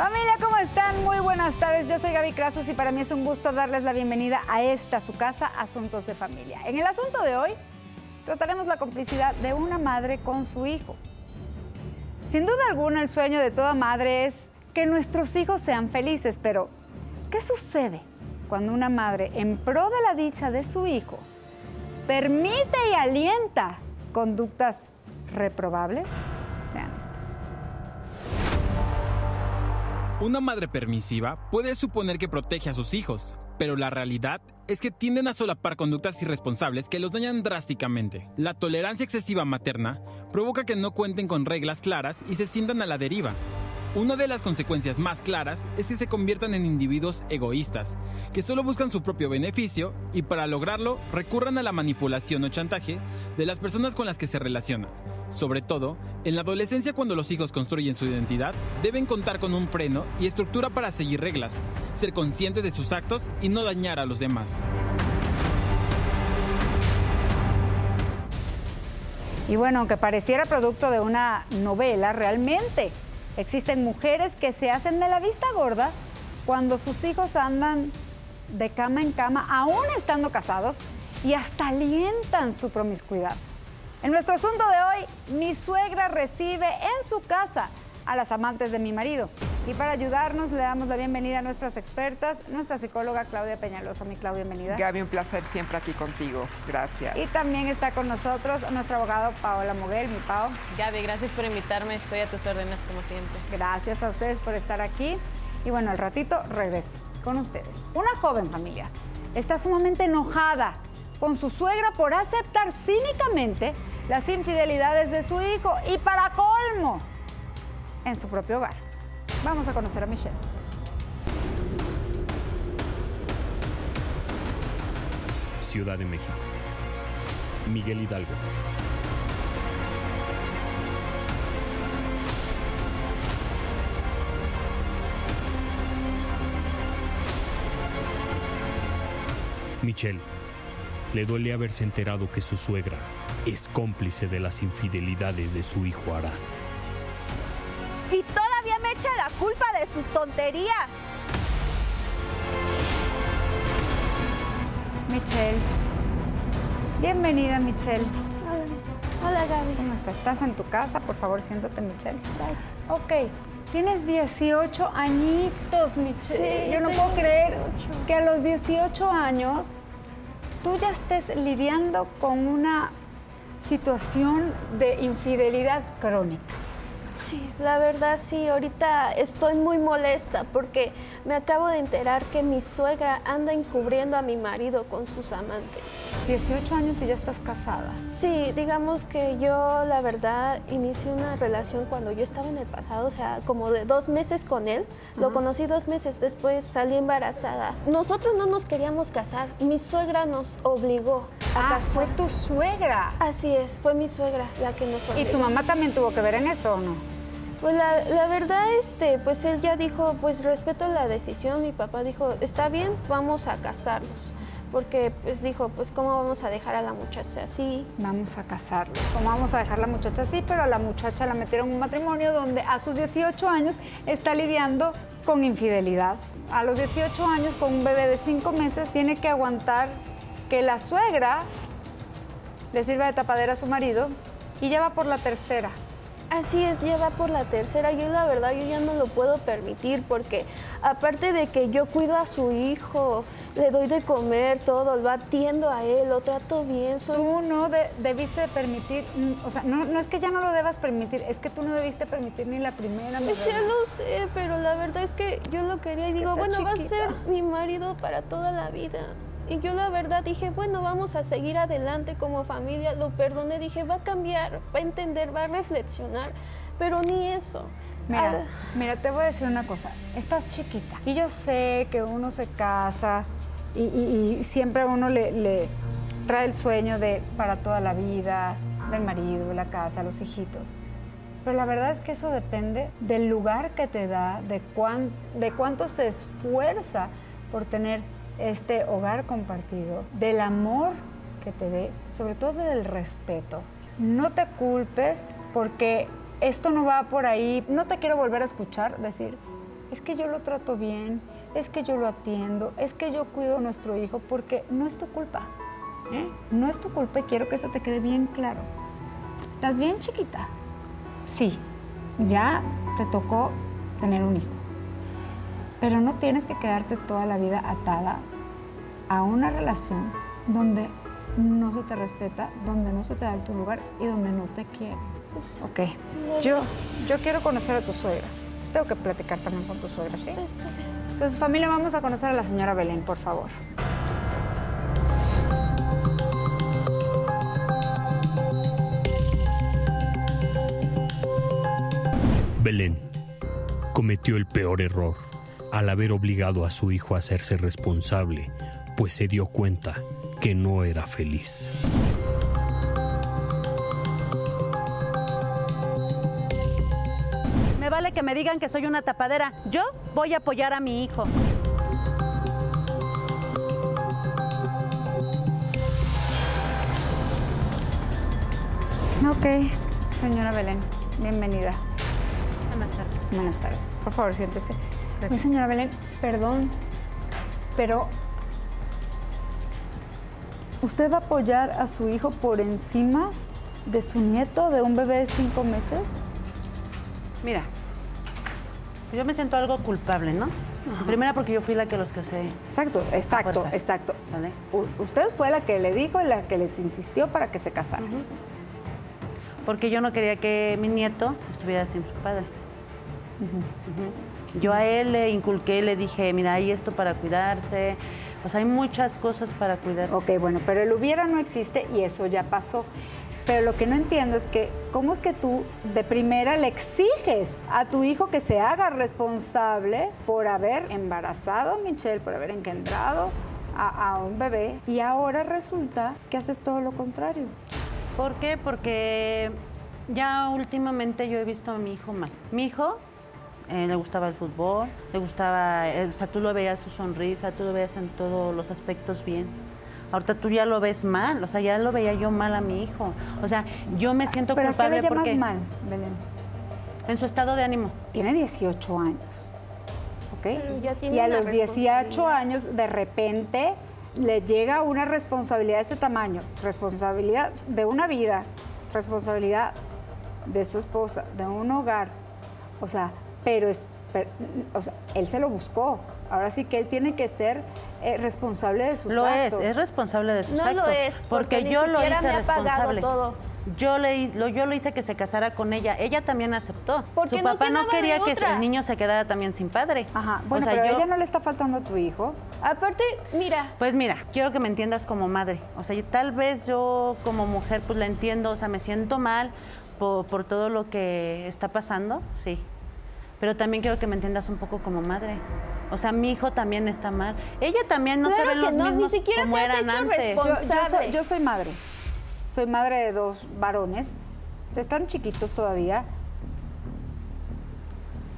Familia, ¿cómo están? Muy buenas tardes, yo soy Gaby Crassus y para mí es un gusto darles la bienvenida a esta, su casa, Asuntos de Familia. En el asunto de hoy, trataremos la complicidad de una madre con su hijo. Sin duda alguna, el sueño de toda madre es que nuestros hijos sean felices, pero ¿qué sucede cuando una madre, en pro de la dicha de su hijo, permite y alienta conductas reprobables? Vean esto. Una madre permisiva puede suponer que protege a sus hijos, pero la realidad es que tienden a solapar conductas irresponsables que los dañan drásticamente. La tolerancia excesiva materna provoca que no cuenten con reglas claras y se sientan a la deriva. Una de las consecuencias más claras es que se conviertan en individuos egoístas, que solo buscan su propio beneficio y para lograrlo recurran a la manipulación o chantaje de las personas con las que se relacionan. Sobre todo, en la adolescencia, cuando los hijos construyen su identidad, deben contar con un freno y estructura para seguir reglas, ser conscientes de sus actos y no dañar a los demás. Y bueno, aunque pareciera producto de una novela, realmente existen mujeres que se hacen de la vista gorda cuando sus hijos andan de cama en cama, aún estando casados, y hasta alientan su promiscuidad. En nuestro asunto de hoy, mi suegra recibe en su casa a las amantes de mi marido. Y para ayudarnos, le damos la bienvenida a nuestras expertas, nuestra psicóloga Claudia Peñalosa. Mi Claudia, bienvenida. Gaby, un placer siempre aquí contigo. Gracias. Y también está con nosotros nuestro abogado Paola Moguel. Mi Pao. Gaby, gracias por invitarme. Estoy a tus órdenes, como siempre. Gracias a ustedes por estar aquí. Y bueno, al ratito regreso con ustedes. Una joven familia está sumamente enojada con su suegra por aceptar cínicamente las infidelidades de su hijo y, para colmo, en su propio hogar. Vamos a conocer a Michelle. Ciudad de México. Miguel Hidalgo. Michelle. Le duele haberse enterado que su suegra es cómplice de las infidelidades de su hijo Arat. Y todavía me echa la culpa de sus tonterías. Michelle. Bienvenida, Michelle. Hola. Hola, Gaby. ¿Cómo estás? ¿Estás en tu casa? Por favor, siéntate, Michelle. Gracias. Ok. Tienes 18 añitos, Michelle. Sí, yo no puedo creer 18. Que a los 18 años tú ya estés lidiando con una situación de infidelidad crónica. Sí, la verdad sí, ahorita estoy muy molesta porque me acabo de enterar que mi suegra anda encubriendo a mi marido con sus amantes. 18 años y ya estás casada. Sí, digamos que yo la verdad inicié una relación cuando yo estaba en el pasado, o sea, como de 2 meses con él. Ajá. Lo conocí 2 meses, después salí embarazada. Nosotros no nos queríamos casar, mi suegra nos obligó a casar. ¿Fue tu suegra? Así es, fue mi suegra la que nos obligó. ¿Y tu mamá también tuvo que ver en eso o no? Pues la verdad, pues él ya dijo, pues respeto la decisión. Mi papá dijo, está bien, vamos a casarnos. Porque pues dijo, pues cómo vamos a dejar a la muchacha así. Vamos a casarnos, cómo vamos a dejar a la muchacha así, pero a la muchacha la metieron en un matrimonio donde a sus 18 años está lidiando con infidelidad. A los 18 años, con un bebé de 5 meses, tiene que aguantar que la suegra le sirva de tapadera a su marido y ya va por la tercera. Así es, ya va por la tercera. Yo la verdad, yo ya no lo puedo permitir porque aparte de que yo cuido a su hijo, le doy de comer, todo, lo atiendo a él, lo trato bien. Tú no debiste permitir, o sea, no es que ya no lo debas permitir, es que tú no debiste permitir ni la primera. Yo lo sé, pero la verdad es que yo lo quería y digo, bueno, va a ser mi marido para toda la vida. Y yo la verdad dije, bueno, vamos a seguir adelante como familia. Lo perdoné, dije, va a cambiar, va a entender, va a reflexionar, pero ni eso. Mira, mira, te voy a decir una cosa, estás chiquita. Y yo sé que uno se casa y siempre a uno le trae el sueño de para toda la vida, del marido, de la casa, los hijitos. Pero la verdad es que eso depende del lugar que te da, de cuánto se esfuerza por tener este hogar compartido, del amor que te dé, sobre todo del respeto. No te culpes porque esto no va por ahí. No te quiero volver a escuchar decir, es que yo lo trato bien, es que yo lo atiendo, es que yo cuido a nuestro hijo, porque no es tu culpa, ¿eh? No es tu culpa y quiero que eso te quede bien claro. ¿Estás bien, chiquita? Sí, ya te tocó tener un hijo, pero no tienes que quedarte toda la vida atada a una relación donde no se te respeta, donde no se te da tu lugar y donde no te quiere. Ok, yo quiero conocer a tu suegra. Tengo que platicar también con tu suegra, ¿sí? Entonces, familia, vamos a conocer a la señora Belén, por favor. Belén cometió el peor error al haber obligado a su hijo a hacerse responsable, pues se dio cuenta que no era feliz. Me vale que me digan que soy una tapadera. Yo voy a apoyar a mi hijo. Ok, señora Belén, bienvenida. Buenas tardes. Buenas tardes. Por favor, siéntese. Gracias. Sí, señora Belén, perdón, pero... ¿usted va a apoyar a su hijo por encima de su nieto, de un bebé de 5 meses? Mira, yo me siento algo culpable, ¿no? Ajá. Primera porque yo fui la que los casé. Exacto, exacto, fuerzas, exacto. ¿Vale? Usted fue la que le dijo, la que les insistió para que se casaran. Ajá. Porque yo no quería que mi nieto estuviera sin su padre. Ajá. Ajá. Yo a él le inculqué, le dije, mira, hay esto para cuidarse... pues hay muchas cosas para cuidarse. Ok, bueno, pero el hubiera no existe y eso ya pasó. Pero lo que no entiendo es que, ¿cómo es que tú de primera le exiges a tu hijo que se haga responsable por haber embarazado a Michelle, por haber engendrado a un bebé? Y ahora resulta que haces todo lo contrario. ¿Por qué? Porque ya últimamente yo he visto a mi hijo mal. Mi hijo... le gustaba el fútbol, le gustaba... o sea, tú lo veías su sonrisa, tú lo veías en todos los aspectos bien. Ahorita tú ya lo ves mal, o sea, ya lo veía yo mal a mi hijo. O sea, yo me siento culpable porque... ¿Pero qué le llamas mal, Belén? En su estado de ánimo. Tiene 18 años, ¿ok? Pero ya tiene y a los 18 años, de repente, le llega una responsabilidad de ese tamaño. Responsabilidad de una vida, responsabilidad de su esposa, de un hogar. O sea... Pero él se lo buscó. Ahora sí que él tiene que ser responsable de sus actos. Lo es responsable de sus actos. No lo es, porque yo lo hice responsable. Yo lo hice que se casara con ella. Ella también aceptó. Porque su papá no quería que el niño se quedara también sin padre. Ajá, bueno, o sea, pero ella no le está faltando a tu hijo. Aparte, mira. Pues mira, quiero que me entiendas como madre. O sea, tal vez yo como mujer pues la entiendo, o sea, me siento mal por todo lo que está pasando, sí. Pero también quiero que me entiendas un poco como madre. O sea, mi hijo también está mal. Ella también no se ve los mismos ni siquiera como eran antes. Yo soy madre. Soy madre de 2 varones. Están chiquitos todavía.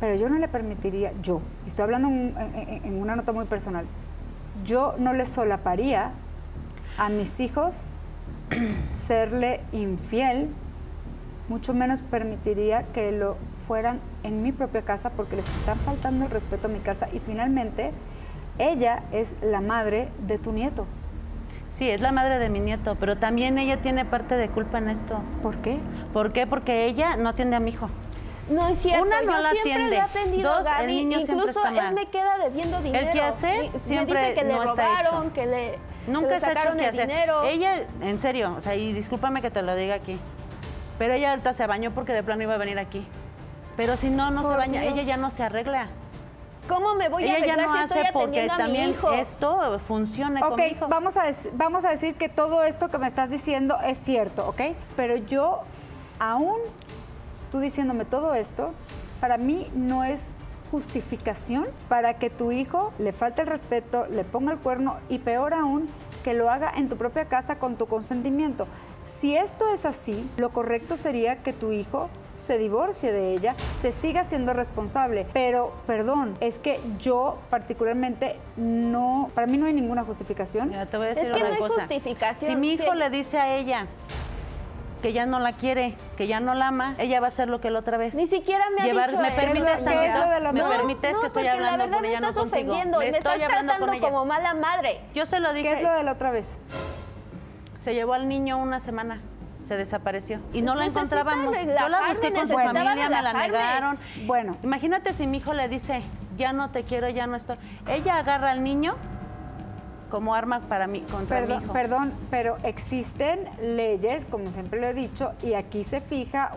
Pero yo no le permitiría, yo, estoy hablando en una nota muy personal, yo no le solaparía a mis hijos serle infiel, mucho menos permitiría que lo fueran en mi propia casa porque les están faltando el respeto a mi casa y finalmente ella es la madre de tu nieto. Sí, es la madre de mi nieto, pero también ella tiene parte de culpa en esto. ¿Por qué? ¿Por qué? Porque ella no atiende a mi hijo. No es cierto, una no la atiende, 2, el niño siempre está mal. Incluso él me queda debiendo dinero. El que hace siempre me dice que le robaron, que le sacaron el dinero. Ella, en serio, o sea, y discúlpame que te lo diga aquí, pero ella ahorita se bañó porque de plano iba a venir aquí. Pero si no, no se baña, ella ya no se arregla. ¿Cómo me voy a arreglar si estoy atendiendo a mi hijo? Ella no hace porque también esto funcione con mi hijo. Ok, vamos a decir que todo esto que me estás diciendo es cierto, ¿ok? Pero yo, aún tú diciéndome todo esto, para mí no es justificación para que tu hijo le falte el respeto, le ponga el cuerno y peor aún, que lo haga en tu propia casa con tu consentimiento. Si esto es así, lo correcto sería que tu hijo se divorcie de ella, se siga siendo responsable. Pero, perdón, es que yo particularmente no... Para mí no hay ninguna justificación. Mira, te voy a decir una cosa. Es que no es justificación. Si mi hijo le dice a ella que ya no la quiere, que ya no la ama, ella va a hacer lo que la otra vez. Ni siquiera me ha dicho. ¿Me permites tantito? ¿Me permites que estoy hablando con ella? No, porque la verdad me estás ofendiendo y me estás tratando como mala madre. Yo se lo dije. ¿Qué es lo de la otra vez? Se llevó al niño una semana. Se desapareció. Y no la encontrábamos. Yo la busqué con su familia, me la negaron. Bueno. Imagínate si mi hijo le dice, ya no te quiero, ya no estoy. Ella agarra al niño como arma para mí, contra mi hijo. Perdón, pero existen leyes, como siempre lo he dicho, y aquí se fija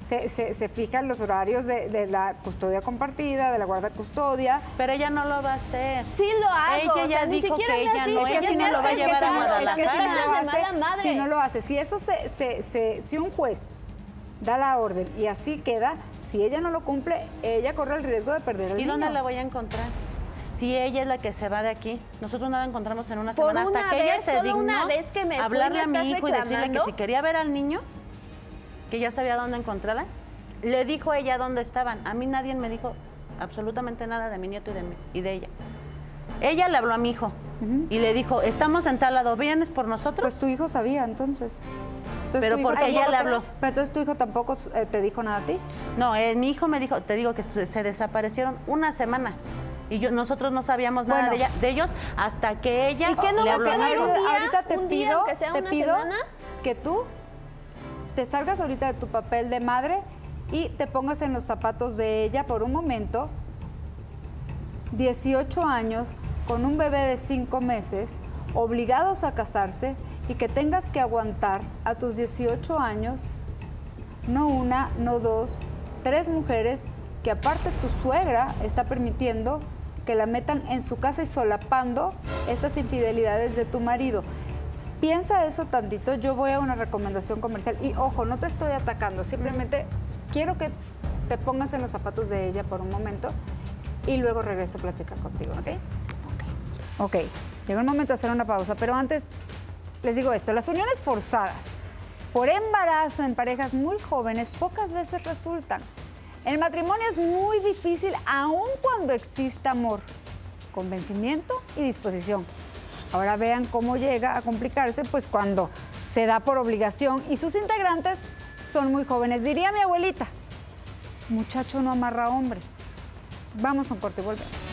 se fijan los horarios de la custodia compartida, de la guarda custodia. Pero ella no lo va a hacer. Sí lo hago. Ella ya dijo que ella no. Es que si no lo va a llevar a Guadalajara. Si no lo hace, si eso si un juez da la orden y así queda, si ella no lo cumple, ella corre el riesgo de perder el niño. ¿Y dónde la voy a encontrar? Si ella es la que se va de aquí, nosotros no la encontramos en una semana hasta que ella se dignó hablarle a mi hijo y decirle que si quería ver al niño, que ya sabía dónde encontrarla, le dijo a ella dónde estaban. A mí nadie me dijo absolutamente nada de mi nieto y de ella. Ella le habló a mi hijo y le dijo, estamos en tal lado, ¿vienes por nosotros? Pues tu hijo sabía, entonces. Pero porque ella le habló. Pero entonces tu hijo tampoco te dijo nada a ti. No, mi hijo me dijo, te digo que se desaparecieron una semana. Y nosotros no sabíamos nada de ellos hasta que ella le habló a mi hijo. Ahorita te pido que tú te salgas ahorita de tu papel de madre y te pongas en los zapatos de ella por un momento. 18 años, con un bebé de 5 meses, obligados a casarse, y que tengas que aguantar a tus 18 años, no una, no dos, 3 mujeres que aparte tu suegra está permitiendo que la metan en su casa y solapando estas infidelidades de tu marido. Piensa eso tantito, yo voy a una recomendación comercial. Y ojo, no te estoy atacando, simplemente quiero que te pongas en los zapatos de ella por un momento y luego regreso a platicar contigo, ¿sí? Ok, llegó el momento de hacer una pausa, pero antes les digo esto, las uniones forzadas por embarazo en parejas muy jóvenes pocas veces resultan. El matrimonio es muy difícil aun cuando exista amor, convencimiento y disposición. Ahora vean cómo llega a complicarse, pues cuando se da por obligación y sus integrantes son muy jóvenes. Diría mi abuelita, muchacho no amarra hombre. Vamos a un corte y volvemos.